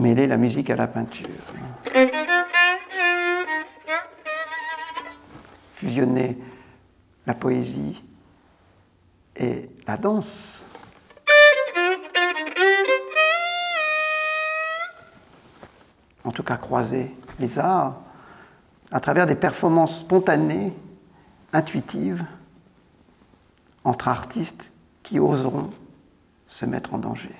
mêler la musique à la peinture. Fusionner la poésie et la danse. En tout cas, croiser les arts à travers des performances spontanées, intuitives, entre artistes qui oseront se mettre en danger.